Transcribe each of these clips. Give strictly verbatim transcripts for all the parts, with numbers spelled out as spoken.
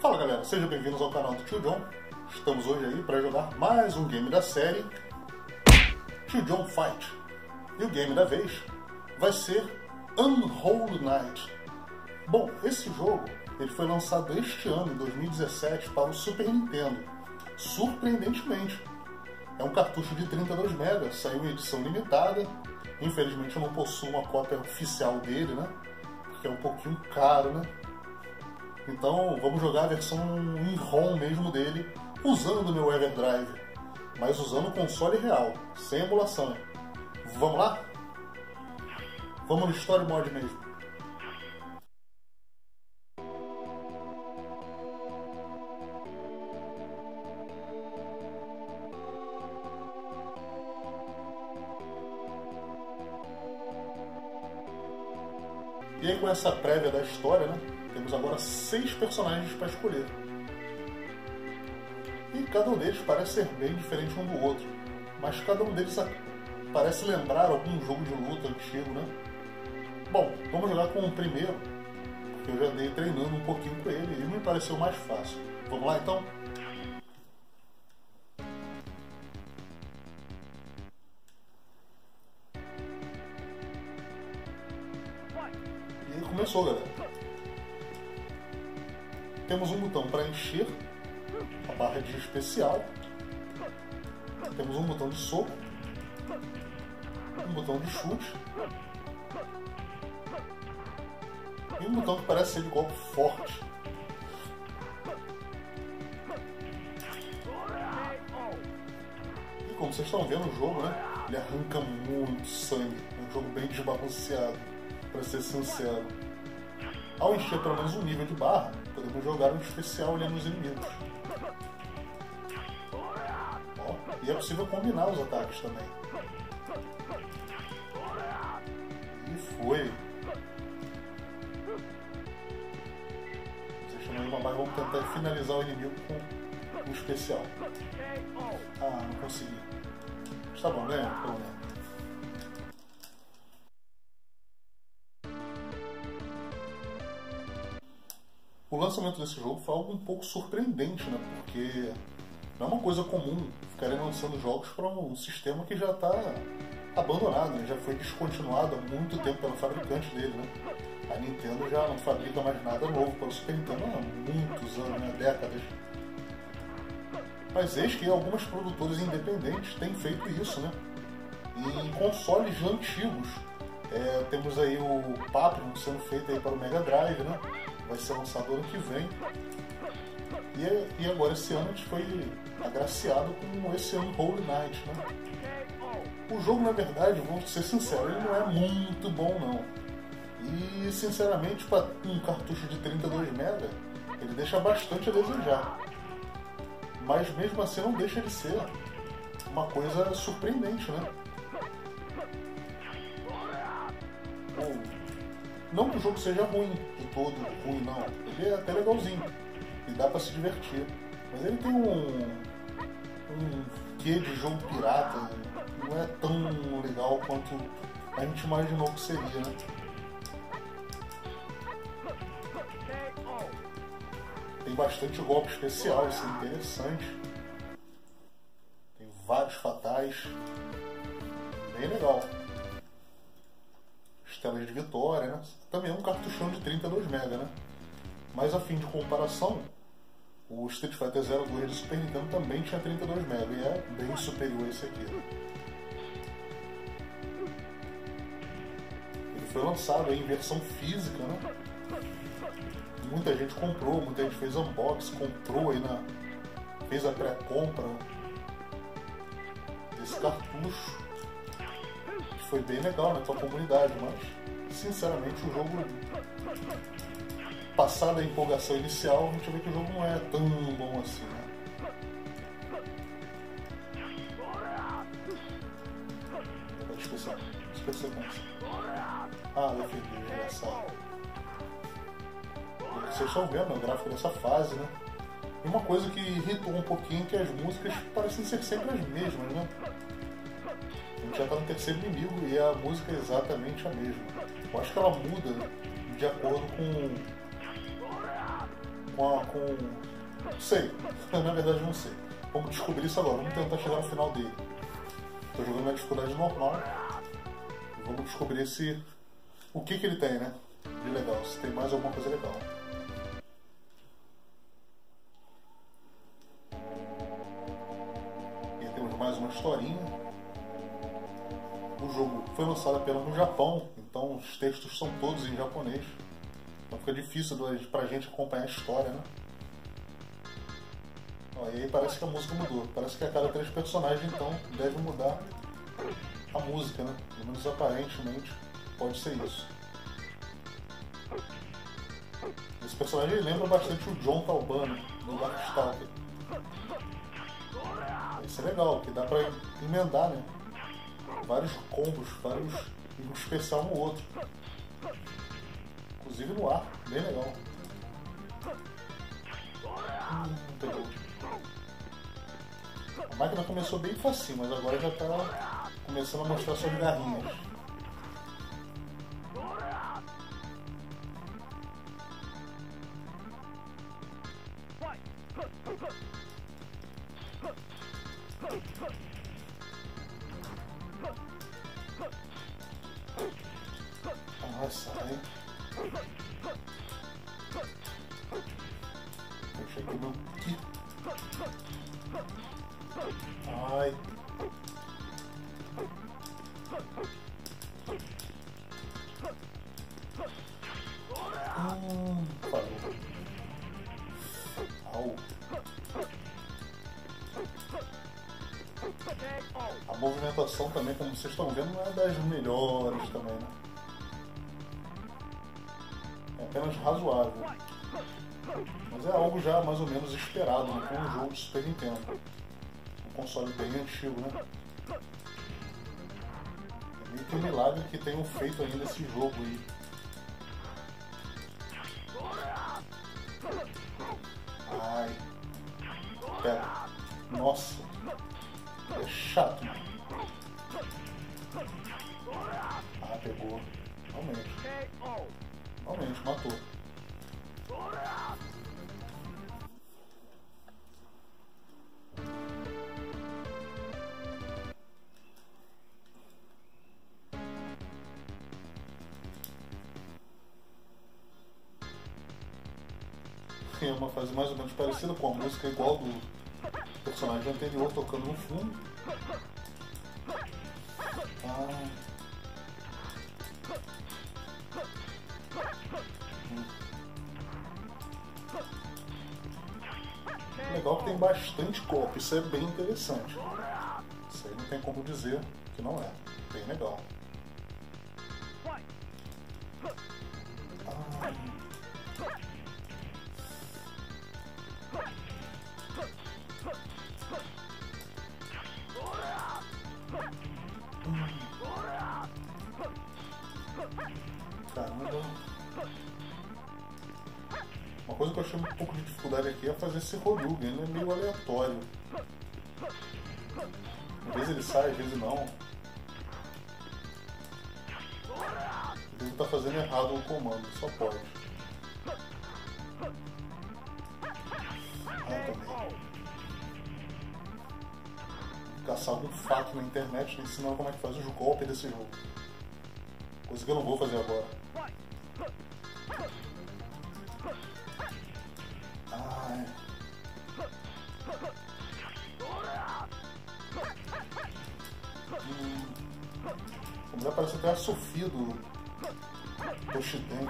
Fala galera, sejam bem-vindos ao canal do Tio John. Estamos hoje aí para jogar mais um game da série Tio John Fight. E o game da vez vai ser Unholy Night. Bom, esse jogo ele foi lançado este ano, em dois mil e dezessete, para o Super Nintendo. Surpreendentemente, é um cartucho de trinta e dois megas, saiu em edição limitada. Infelizmente eu não possuo uma cópia oficial dele, né? Porque é um pouquinho caro, né? Então vamos jogar a versão em ROM mesmo dele, usando o meu Mega Drive, mas usando o console real, sem emulação. Vamos lá? Vamos no Story Mode mesmo. E aí, com essa prévia da história, né? Temos agora seis personagens para escolher. E cada um deles parece ser bem diferente um do outro, mas cada um deles parece lembrar algum jogo de luta antigo, né? Bom, vamos jogar com o primeiro, porque eu já andei treinando um pouquinho com ele e me pareceu mais fácil. Vamos lá então? E aí começou, galera. Temos um botão para encher a barra de especial. Temos um botão de soco. Um botão de chute. E um botão que parece ser de golpe forte. E como vocês estão vendo o jogo, né? Ele arranca muito sangue. É um jogo bem desbalanceado, para ser sincero. Ao encher pelo menos um nível de barra, podemos jogar um especial olhando os inimigos. Ó, e é possível combinar os ataques também. E foi. Vocês chamam de uma barra, vamos tentar finalizar o inimigo com um especial. Ah, não consegui. Está bom, ganhou, pelo menos. O lançamento desse jogo foi algo um pouco surpreendente, né? Porque não é uma coisa comum ficarem lançando jogos para um sistema que já está abandonado, né? Já foi descontinuado há muito tempo pelo fabricante dele, né? A Nintendo já não fabrica mais nada novo para o Super Nintendo há muitos anos, né? Décadas. Mas eis que algumas produtoras independentes têm feito isso, né? E em consoles já antigos, é, temos aí o Paprium sendo feito aí para o Mega Drive, né? Vai ser lançado ano que vem. E, e agora esse ano a gente foi agraciado com esse Unholy Night, né? O jogo, na verdade, vou ser sincero, ele não é muito bom não. E sinceramente, para um cartucho de trinta e dois megas, ele deixa bastante a desejar. Mas mesmo assim não deixa de ser uma coisa surpreendente, né? Bom, não que o jogo seja ruim, de todo ruim não, ele é até legalzinho, e dá pra se divertir, mas ele tem um, um quê de jogo pirata, não é tão legal quanto a gente imaginou que seria, né? Tem bastante golpe especial, isso é interessante, tem vários fatais, bem legal. Telas de vitória, né? Também é um cartuchão de trinta e dois megas, né? Mas a fim de comparação, o Street Fighter Zero dois do Super Nintendo também tinha trinta e dois megas e é bem superior a esse aqui. Ele foi lançado aí em versão física, né? Muita gente comprou, muita gente fez unboxing, comprou aí na... fez a pré-compra desse cartucho. Foi bem legal, né, pra comunidade, mas sinceramente o jogo, passada a empolgação inicial, a gente vê que o jogo não é tão bom assim, né? Especial, super sequência. Ah, defendi, engraçado. E vocês estão vendo o gráfico dessa fase, né? E uma coisa que irritou um pouquinho é que as músicas parecem ser sempre as mesmas, né? A gente já está no terceiro inimigo e a música é exatamente a mesma. Eu acho que ela muda de acordo com uma, com... não sei, na verdade não sei. Vamos descobrir isso agora, vamos tentar chegar no final dele. Estou jogando na dificuldade normal. Vamos descobrir se... o que que ele tem, né? De legal, se tem mais alguma coisa legal. E temos mais uma historinha. O jogo foi lançado apenas no Japão, então os textos são todos em japonês. Então fica difícil pra gente acompanhar a história, né? Ó, e aí parece que a música mudou. Parece que a cada três personagens, então, deve mudar a música, né? Pelo menos aparentemente pode ser isso. Esse personagem lembra bastante o John Talbano, do Darkstalk. Isso é legal, porque dá pra emendar, né? Vários combos, vários... um especial no outro. Inclusive no ar, bem legal. Hum, entendeu? A máquina começou bem facinho, mas agora já tá começando a mostrar suas garrinhas. Nossa, hein? Deixa aqui meu kit. Ai. Hum, parou. Au. A movimentação também, como vocês estão vendo, não é das melhores também, né? Apenas razoável, mas é algo já mais ou menos esperado, né, com um jogo de Super Nintendo, um console bem antigo, né? É meio que um milagre que tenham feito ainda esse jogo aí. Ai, pera, nossa, é chato, mano. Ah, pegou, realmente. Realmente, matou. É uma fase mais ou menos parecida com a música, igual do personagem anterior, tocando no fundo. Ah... legal que tem bastante corpo, isso é bem interessante. Isso aí não tem como dizer que não é. Bem legal. Ah. Caramba. Uma coisa que eu achei um pouco de dificuldade aqui é fazer esse Horyugen, ele é meio aleatório. Às vezes ele sai, às vezes não. Ele deve estar fazendo errado o comando, só pode. Ah, também. Caçar algum fato na internet ensinando como é que faz os golpes desse jogo. Coisa que eu não vou fazer agora. Ai. Hum. A mulher parece até a Sofia do Toshiden.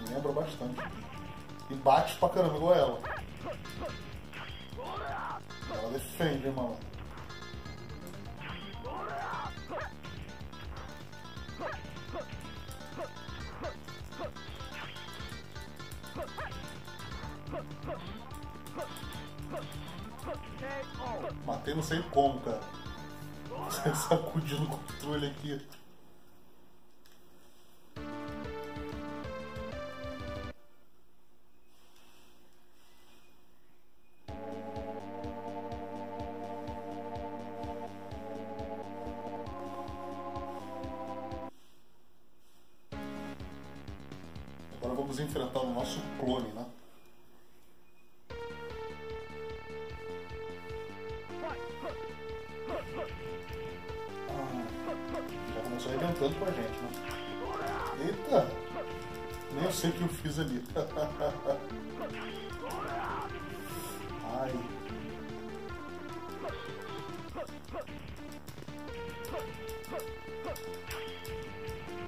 Me lembra bastante. E bate pra caramba igual ela. Ela defende, hein, mano. Matei não sei como, cara. Você sacudiu no controle aqui. Agora vamos enfrentar o nosso clone, né? Nintendo com a gente, né? Eita! Nem eu sei o que eu fiz ali. Ai.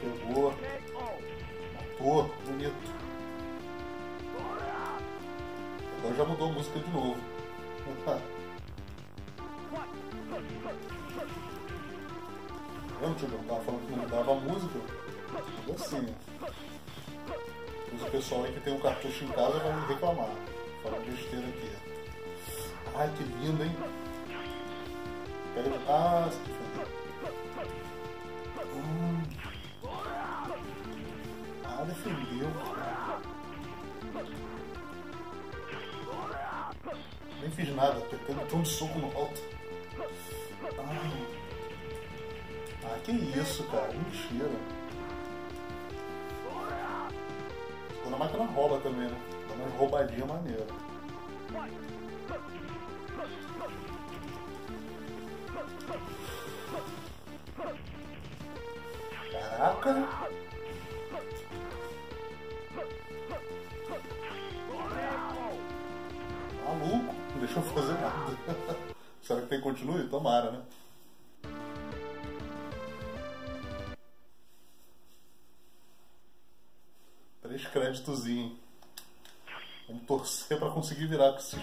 Pegou. Matou. Bonito. Agora já mudou a música de novo. Lembra, Tio John? Tava falando que não mudava a música. Mas assim, mas o pessoal aí que tem um cartucho em casa vai me reclamar. Falar besteira aqui. Ai, que lindo, hein? Pega... Ah, se tu hum. Ah, defendeu. Nem fiz nada, tô tendo tão de soco no alto. Ai. Ah, que isso, cara, mentira. Quando a máquina rouba também, né? Dá uma roubadinha maneira. Caraca! Maluco, não deixou fazer nada. Será que tem que continuar? Tomara, né? Três créditozinho. Vamos torcer pra conseguir virar com esses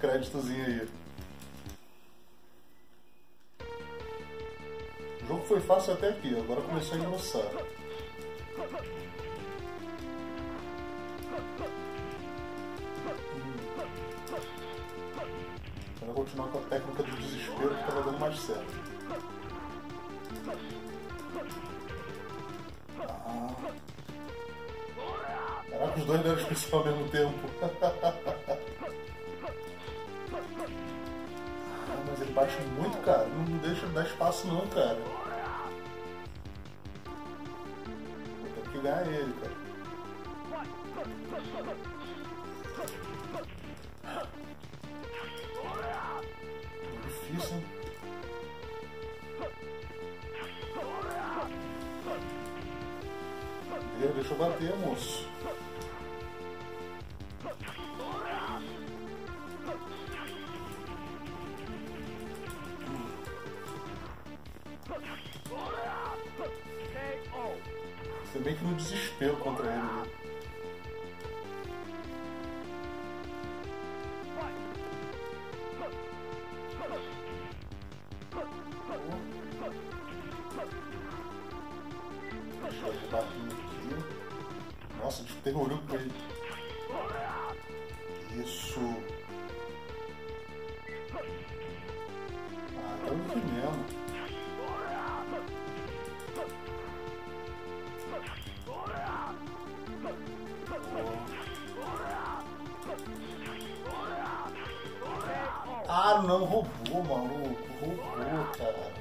créditozinhos aí. O jogo foi fácil até aqui, agora começou a engrossar. Hum. Vou continuar com a técnica do desespero que tava dando mais certo. Ah. Caraca, os dois deram especial ao mesmo tempo. Ah, mas ele bate muito, cara. Não deixa dar espaço não, cara. Vou ter que ganhar ele, cara. É difícil, hein? Meu, deixa eu bater, moço. Você meio que no desespero contra ele, né? Deixa eu bater aqui. Nossa, desperrou com ele. Isso. Ah, tá muito mesmo. Ah, não, roubou, maluco. Roubou, cara.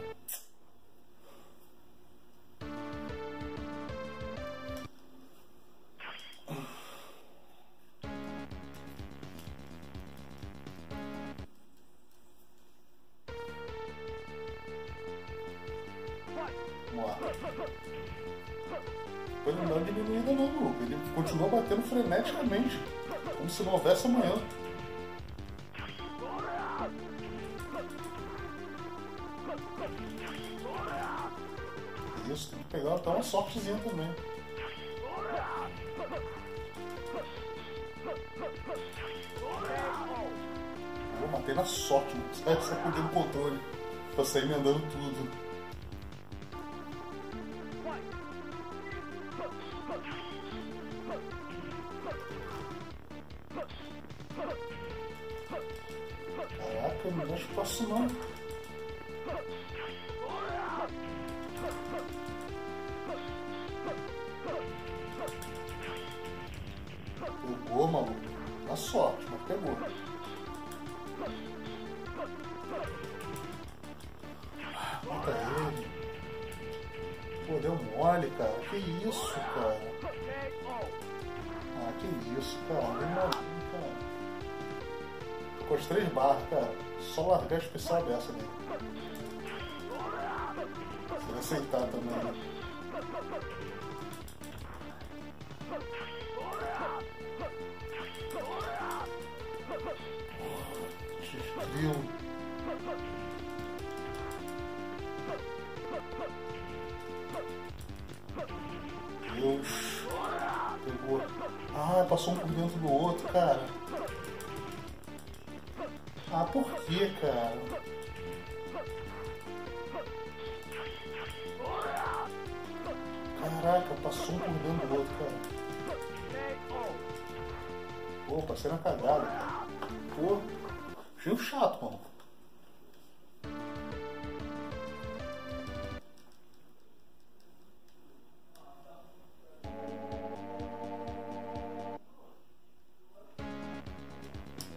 Vamos lá. Depois não dá uma diminuída não, maluco. Ele continuou batendo freneticamente, como se não houvesse amanhã. Isso, tem que pegar até uma sortezinha também. Eu matei na sorte, não precisa sacudir o controle pra sair emendando tudo. Caraca, não dá espaço não. Pegou, maluco. Na sorte, mas pegou. Mata ele. Pô, deu mole, cara. Que isso, cara. Ah, que isso, cara. Deu mole, cara. Ficou as três barras, cara. Só largar a especial dessa, né? Você vai aceitar também, né? viu? Deus. Pegou. Ah, passou um por dentro do outro, cara. Ah, por que, cara? Caraca, passou um por dentro do outro, cara. Pô, passei na cagada. Pô, achei chato, mano.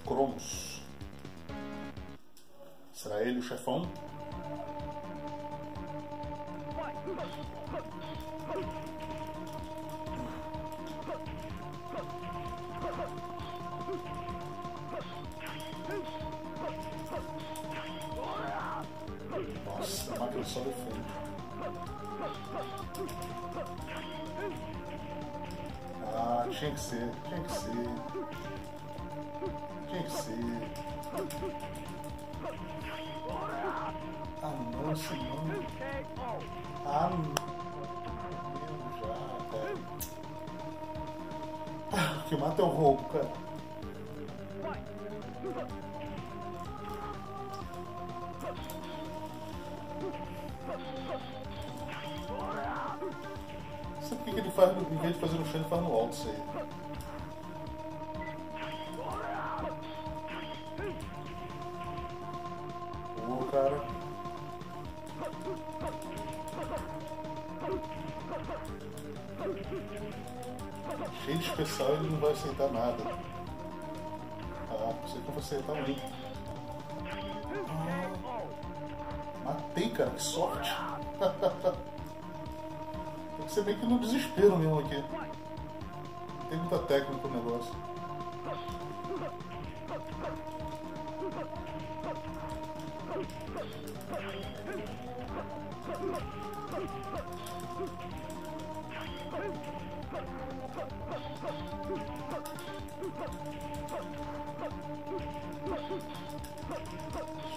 Cromos. Será ele o chefão? Nossa, a máquina só do fundo. Ah, tinha que ser, tinha que ser. Tinha que ser. Ah, não, senhor. Ah, não. Meu já, cara. Que mata é o roubo, cara. Faz, em vez de fazer no chão, ele faz no alto, isso aí. Boa, cara. Cheio de especial, ele não vai aceitar nada. Ah, você não vai aceitar um. Ah, matei, cara, que sorte. Você vê que no desespero mesmo aqui. Tem muita técnica no negócio.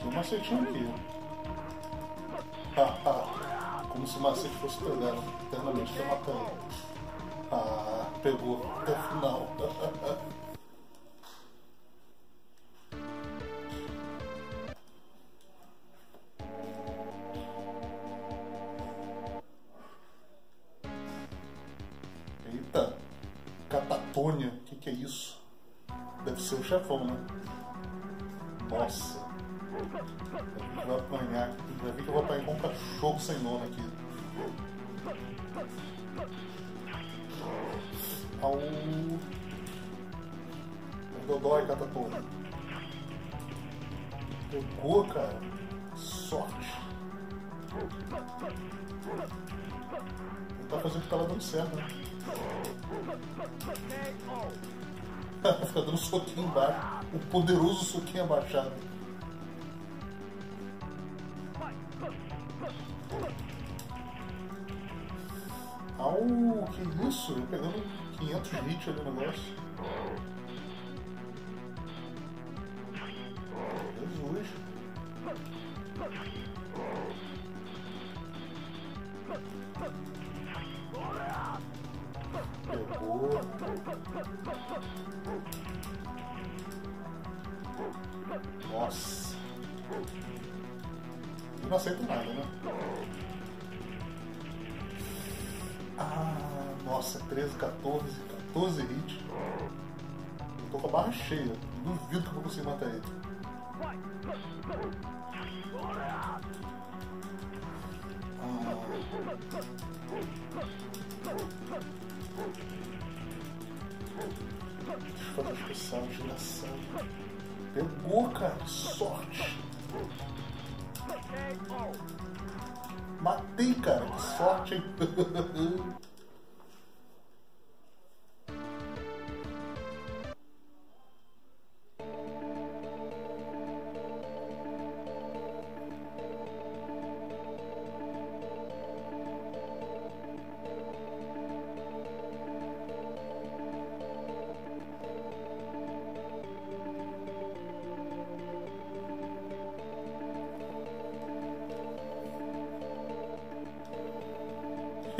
Só um macetinho aqui. Como se o macete fosse pegar eternamente, tá matando. Ah, pegou até o final. Eita, catatônia, o que, que é isso? Deve ser o chefão, né? Nossa. Vai apanhar, vai ver que eu vou apanhar com um cachorro sem nome aqui. Au! O Dodói, Catatona. Pegou, cara. Sorte. Tentar fazer o que tava dando certo, né? Fica dando soquinho embaixo. O poderoso soquinho abaixado. Au, que isso? Eu pegando quinhentos hits ali no negócio. Jesus. Pegou. Nossa. Eu não aceito nada, né? Ah, nossa, treze, quatorze, quatorze hits. Eu tô com a barra cheia. Duvido que eu vou conseguir matar ele. Ah. Deixa eu fazer especial, geração. Pegou, cara, que sorte. Matei, cara, que sorte, hein?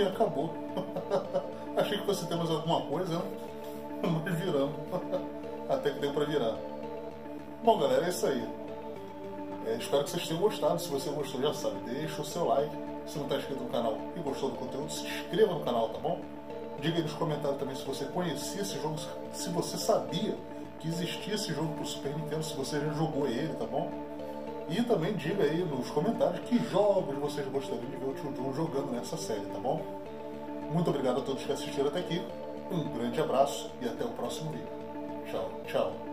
e acabou. Achei que fosse ter mais alguma coisa, mas viramos. Até que deu pra virar. Bom, galera, é isso aí. É, espero que vocês tenham gostado. Se você gostou, já sabe, deixa o seu like. Se não está inscrito no canal e gostou do conteúdo, se inscreva no canal, tá bom? Diga aí nos comentários também se você conhecia esse jogo, se você sabia que existia esse jogo pro Super Nintendo, se você já jogou ele, tá bom? E também diga aí nos comentários que jogos vocês gostariam de ver o Tio John jogando nessa série, tá bom? Muito obrigado a todos que assistiram até aqui, um grande abraço e até o próximo vídeo. Tchau, tchau!